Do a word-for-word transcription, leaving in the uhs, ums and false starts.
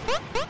What?